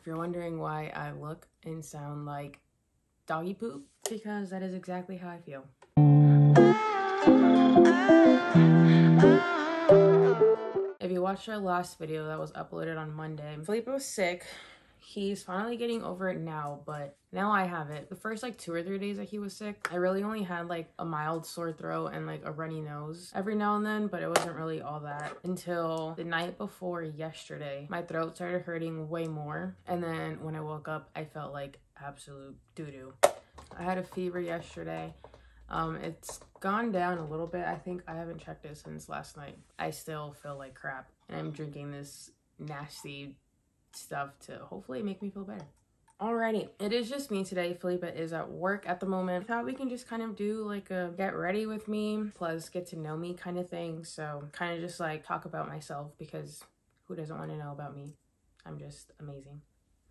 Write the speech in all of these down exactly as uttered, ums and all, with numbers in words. If you're wondering why I look and sound like doggy poop, because that is exactly how I feel. If you watched our last video that was uploaded on Monday, Felipe was sick. He's finally getting over it now, but now I have it. The first like two or three days that he was sick, I really only had like a mild sore throat and like a runny nose every now and then, but it wasn't really all that until the night before yesterday. My throat started hurting way more, and then when I woke up, I felt like absolute doo-doo. I had a fever yesterday. Um, it's gone down a little bit. I think I haven't checked it since last night. I still feel like crap, and I'm drinking this nasty stuff to hopefully make me feel better. Alrighty, it is just me today. Felipe is at work at the moment. I thought we can just kind of do like a get ready with me plus get to know me kind of thing. So kind of just like talk about myself, because who doesn't want to know about me? I'm just amazing.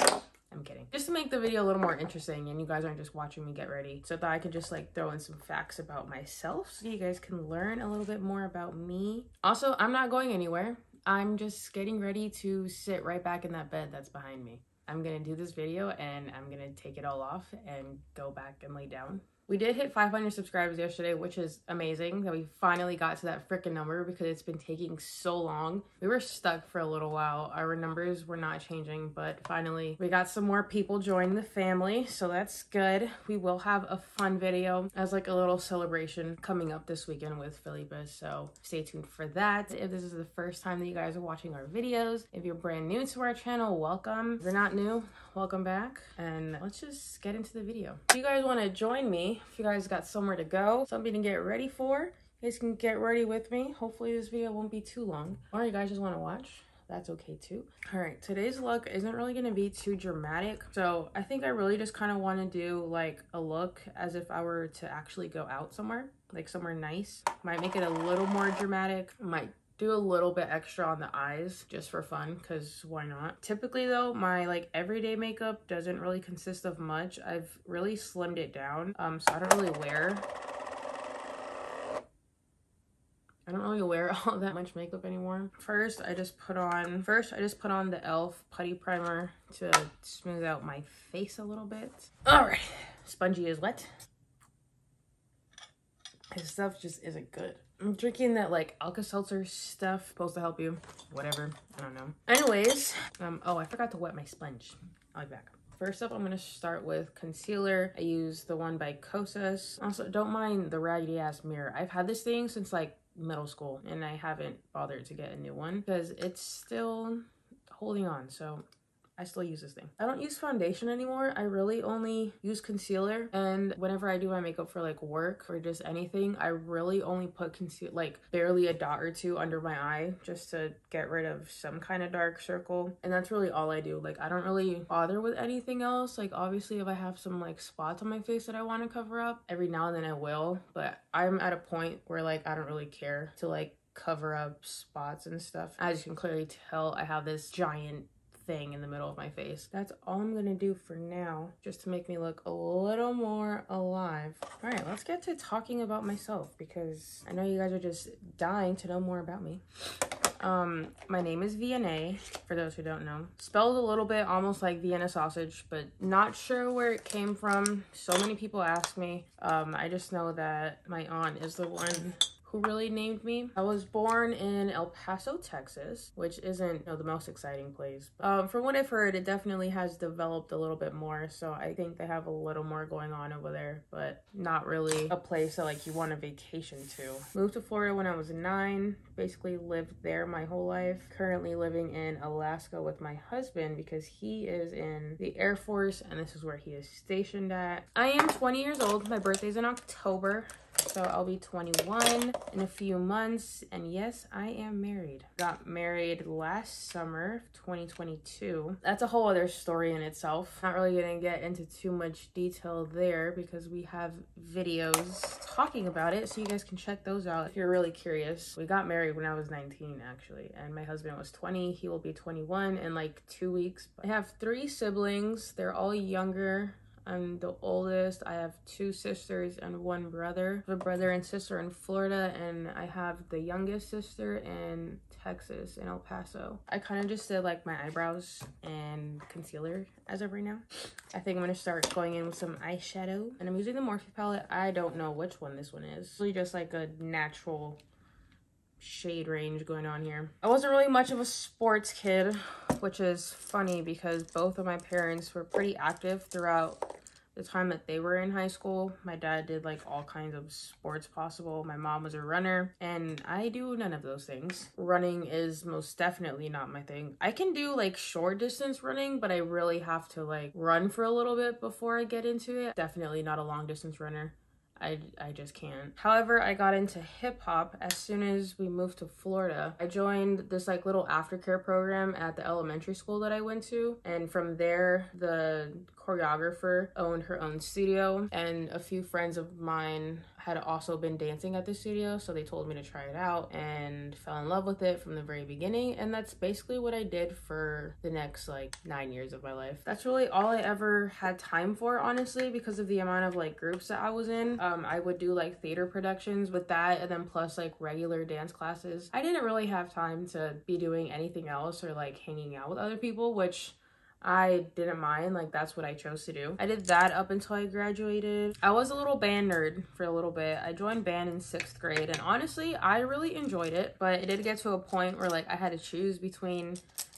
I'm kidding. Just to make the video a little more interesting and you guys aren't just watching me get ready. So I thought I could just like throw in some facts about myself so you guys can learn a little bit more about me. Also, I'm not going anywhere. I'm just getting ready to sit right back in that bed that's behind me. I'm gonna do this video and I'm gonna take it all off and go back and lay down. We did hit five hundred subscribers yesterday, which is amazing that we finally got to that freaking number, because it's been taking so long. We were stuck for a little while. Our numbers were not changing, but finally we got some more people joining the family, so that's good. We will have a fun video as like a little celebration coming up this weekend with Felipe, so stay tuned for that. If this is the first time that you guys are watching our videos, if you're brand new to our channel, welcome. If you're not new, welcome back, and let's just get into the video. If you guys want to join me, if you guys got somewhere to go, something to get ready for, you guys can get ready with me. Hopefully this video won't be too long, or you guys just want to watch, that's okay too. All right, today's look isn't really going to be too dramatic, so I think I really just kind of want to do like a look as if I were to actually go out somewhere, like somewhere nice. Might make it a little more dramatic, might do a little bit extra on the eyes just for fun, because why not? Typically though, my like everyday makeup doesn't really consist of much. I've really slimmed it down, um, so I don't really wear, I don't really wear all that much makeup anymore. First, I just put on, first I just put on the e l f. Putty Primer to smooth out my face a little bit. All right, spongy is wet. This stuff just isn't good. I'm drinking that like Alka-Seltzer stuff, supposed to help you, whatever, I don't know. Anyways, um, oh, I forgot to wet my sponge. I'll be back. First up, I'm gonna start with concealer. I use the one by Kosas. Also, don't mind the raggedy ass mirror. I've had this thing since like middle school and I haven't bothered to get a new one because it's still holding on, so I still use this thing. I don't use foundation anymore. I really only use concealer, and whenever I do my makeup for like work or just anything, I really only put conceal, like barely a dot or two under my eye just to get rid of some kind of dark circle, and that's really all I do. Like I don't really bother with anything else. Like obviously if I have some like spots on my face that I want to cover up, every now and then I will, but I'm at a point where like I don't really care to like cover up spots and stuff. As you can clearly tell, I have this giant thing in the middle of my face. That's all I'm gonna do for now, just to make me look a little more alive. All right, let's get to talking about myself, because I know you guys are just dying to know more about me. Um, my name is Vianney, for those who don't know. Spelled a little bit almost like Vienna sausage, but not sure where it came from. So many people ask me. Um, I just know that my aunt is the one who really named me. I was born in El Paso, Texas, which isn't, you know, the most exciting place. Um, from what I've heard, it definitely has developed a little bit more, so I think they have a little more going on over there, but not really a place that like you want a vacation to. Moved to Florida when I was nine, basically lived there my whole life. Currently living in Alaska with my husband because he is in the Air Force and this is where he is stationed at. I am twenty years old. My birthday's in October. So I'll be twenty-one in a few months, and yes, I am married. Got married last summer, twenty twenty-two. That's a whole other story in itself. Not really gonna get into too much detail there because we have videos talking about it, so you guys can check those out if you're really curious. We got married when I was nineteen, actually, and my husband was twenty. He will be twenty-one in like two weeks. I have three siblings. They're all younger. I'm the oldest. I have two sisters and one brother. I have a brother and sister in Florida, and I have the youngest sister in Texas and El Paso. I kind of just did like my eyebrows and concealer as of right now. I think I'm gonna start going in with some eyeshadow, and I'm using the Morphe palette. I don't know which one this one is. It's really just like a natural shade range going on here. I wasn't really much of a sports kid, which is funny because both of my parents were pretty active throughout the time that they were in high school. My dad did like all kinds of sports possible. My mom was a runner, and I do none of those things. Running is most definitely not my thing. I can do like short distance running, but I really have to like run for a little bit before I get into it. Definitely not a long distance runner. I, I just can't. However, I got into hip hop as soon as we moved to Florida. I joined this like little aftercare program at the elementary school that I went to. And from there, the choreographer owned her own studio, and a few friends of mine had also been dancing at the studio, so they told me to try it out and fell in love with it from the very beginning. And that's basically what I did for the next like nine years of my life. That's really all I ever had time for, honestly, because of the amount of like groups that I was in. Um, I would do like theater productions with that, and then plus like regular dance classes. I didn't really have time to be doing anything else or like hanging out with other people, which I didn't mind. Like, that's what I chose to do. I did that up until I graduated. I was a little band nerd for a little bit. I joined band in sixth grade, and honestly, I really enjoyed it, but it did get to a point where like I had to choose between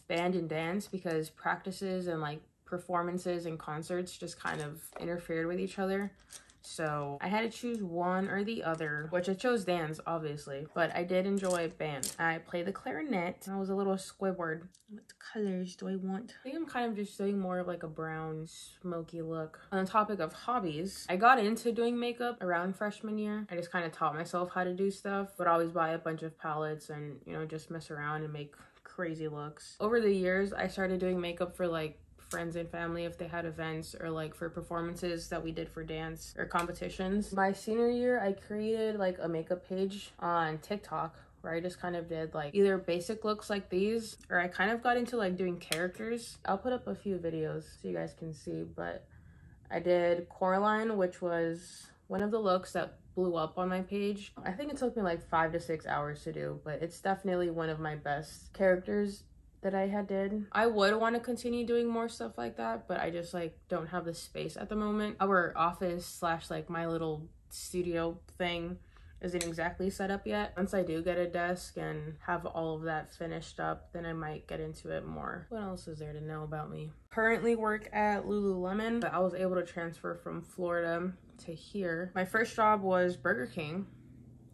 band and dance because practices and like performances and concerts just kind of interfered with each other. So I had to choose one or the other, which I chose dance, obviously, but I did enjoy band. I played the clarinet. I was a little Squidward. What colors do I want? I think I'm kind of just doing more of like a brown, smoky look. On the topic of hobbies, I got into doing makeup around freshman year. I just kind of taught myself how to do stuff, would always buy a bunch of palettes and, you know, just mess around and make crazy looks. Over the years, I started doing makeup for like friends and family if they had events, or like for performances that we did for dance or competitions. My senior year, I created like a makeup page on TikTok where I just kind of did like either basic looks like these, or I kind of got into like doing characters. I'll put up a few videos so you guys can see, but I did Coraline, which was one of the looks that blew up on my page. I think it took me like five to six hours to do, but it's definitely one of my best characters that I had did. I would want to continue doing more stuff like that, but I just like don't have the space at the moment. Our office slash like my little studio thing isn't exactly set up yet. Once I do get a desk and have all of that finished up, then I might get into it more. What else is there to know about me? Currently work at Lululemon, but I was able to transfer from Florida to here. My first job was Burger King.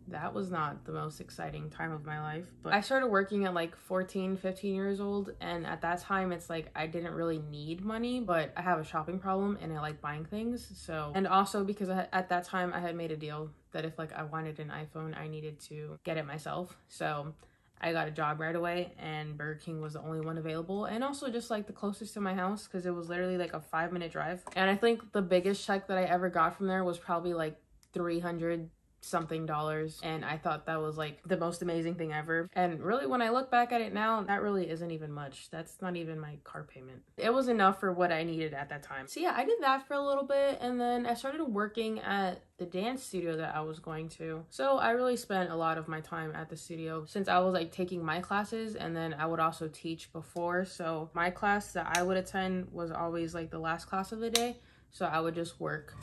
That was not the most exciting time of my life, but I started working at like fourteen, fifteen years old. And at that time, it's like, I didn't really need money, but I have a shopping problem and I like buying things. So, and also because I, at that time I had made a deal that if like I wanted an iPhone, I needed to get it myself. So I got a job right away, and Burger King was the only one available, and also just like the closest to my house because it was literally like a five minute drive. And I think the biggest check that I ever got from there was probably like three hundred something dollars, and I thought that was like the most amazing thing ever. And really, when I look back at it now, that really isn't even much. That's not even my car payment. It was enough for what I needed at that time. So yeah, I did that for a little bit, and then I started working at the dance studio that I was going to. So I really spent a lot of my time at the studio since I was like taking my classes, and then I would also teach before. So my class that I would attend was always like the last class of the day, so I would just work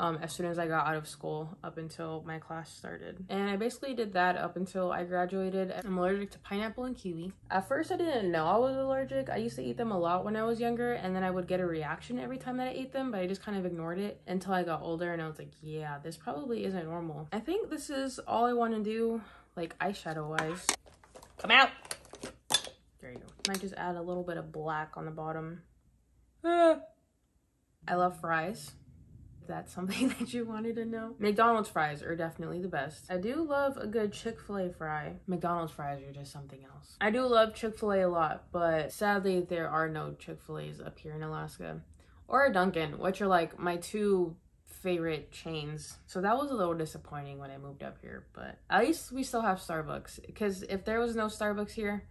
Um, as soon as I got out of school up until my class started. And I basically did that up until I graduated. I'm allergic to pineapple and kiwi. At first I didn't know I was allergic. I used to eat them a lot when I was younger, and then I would get a reaction every time that I ate them, but I just kind of ignored it until I got older, and I was like, yeah, this probably isn't normal. I think this is all I want to do, like eyeshadow wise. Come out! There you go. Might just add a little bit of black on the bottom. Ah. I love fries. That's something that you wanted to know. McDonald's fries are definitely the best. I do love a good Chick-fil-A fry. McDonald's fries are just something else. I do love Chick-fil-A a lot, but sadly there are no Chick-fil-A's up here in Alaska. Or a Dunkin', which are like my two favorite chains. So that was a little disappointing when I moved up here, but at least we still have Starbucks, because if there was no Starbucks here,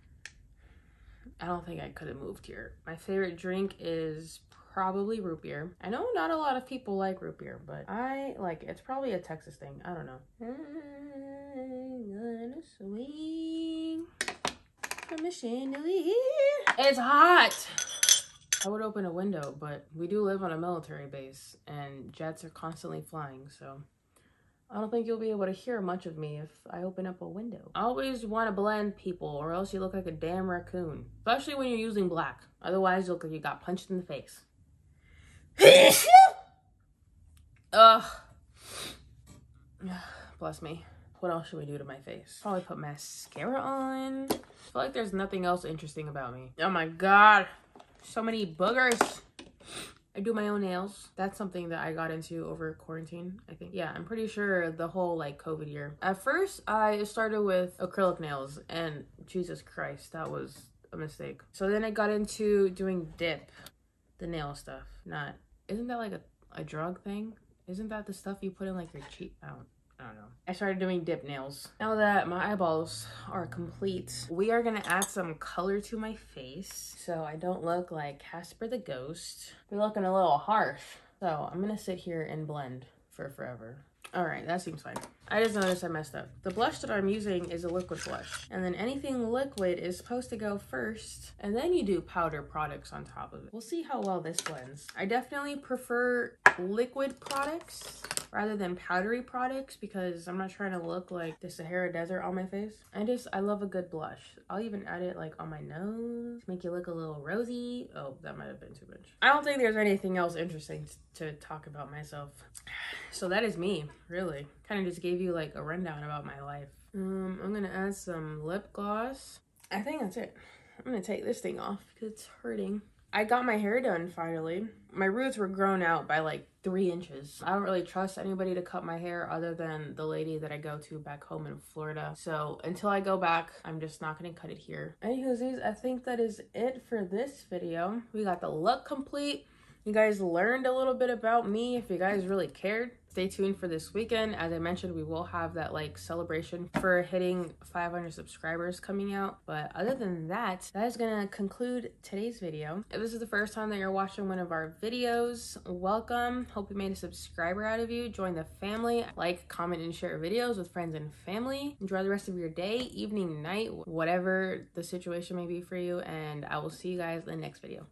I don't think I could have moved here. My favorite drink is probably root beer. I know not a lot of people like root beer, but I like it. It's probably a Texas thing. I don't know. I'm gonna swing. from a chandelier. It's hot. I would open a window, but we do live on a military base and jets are constantly flying, so I don't think you'll be able to hear much of me if I open up a window. I always want to blend people or else you look like a damn raccoon, especially when you're using black. Otherwise, you look like you got punched in the face. Ugh. Bless me. What else should we do to my face? Probably put mascara on. I feel like there's nothing else interesting about me. Oh my god. So many boogers. I do my own nails. That's something that I got into over quarantine, I think. Yeah, I'm pretty sure the whole like COVID year. At first, I started with acrylic nails and Jesus Christ, that was a mistake. So then I got into doing dip, the nail stuff. Not, isn't that like a, a drug thing? Isn't that the stuff you put in like your cheek? I don't, I don't know. I started doing dip nails. Now that my eyeballs are complete, we are gonna add some color to my face so I don't look like Casper the Ghost. We're looking a little harsh. So I'm gonna sit here and blend for forever. All right, that seems fine. I just noticed I messed up. The blush that I'm using is a liquid blush. And then anything liquid is supposed to go first, and then you do powder products on top of it. We'll see how well this blends. I definitely prefer liquid products rather than powdery products because I'm not trying to look like the Sahara Desert on my face. I just, I love a good blush. I'll even add it like on my nose, make you look a little rosy. Oh, that might have been too much. I don't think there's anything else interesting to talk about myself. So that is me, really. Kind of just gave you like a rundown about my life. Um, I'm gonna add some lip gloss. I think that's it. I'm gonna take this thing off because it's hurting. I got my hair done finally. My roots were grown out by like three inches. I don't really trust anybody to cut my hair other than the lady that I go to back home in Florida. So until I go back, I'm just not gonna cut it here. Anywho's, I think that is it for this video. We got the look complete. You guys learned a little bit about me if you guys really cared. Stay tuned for this weekend. As I mentioned, we will have that like celebration for hitting five hundred subscribers coming out. But other than that, that is gonna conclude today's video. If this is the first time that you're watching one of our videos, welcome. Hope we made a subscriber out of you. Join the family. Like, comment, and share videos with friends and family. Enjoy the rest of your day, evening, night, whatever the situation may be for you. And I will see you guys in the next video.